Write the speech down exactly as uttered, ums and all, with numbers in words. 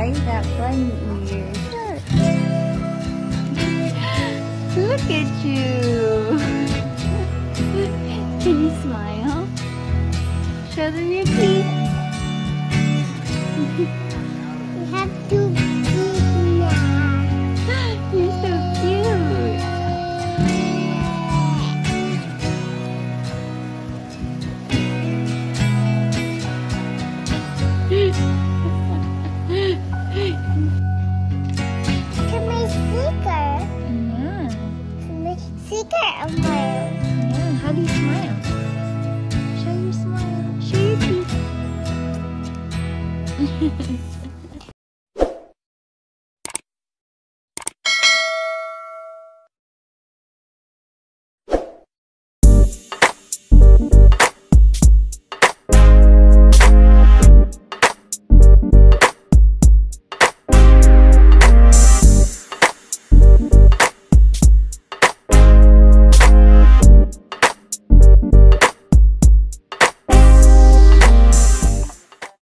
right? That bunny ear. Look at you. Can you smile? Show them your teeth. We have two teeth now. You're so cute. Look at my sticker. Yeah. My sticker of mine. Yeah. How do you smile? Show your smile. Show your teeth.